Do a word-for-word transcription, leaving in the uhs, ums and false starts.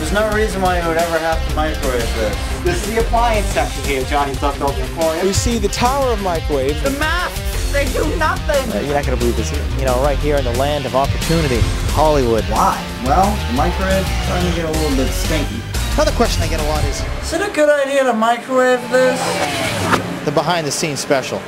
There's no reason why you would ever have to microwave this. This is the appliance section here, Johnny's left open for you. We see the tower of microwaves. The masks, they do nothing. Uh, you're not going to believe this here. You know, right here in the land of opportunity, Hollywood. Why? Well, the microwave's starting to get a little bit stinky. Another question I get a lot is, is it a good idea to microwave this? The behind the scenes special.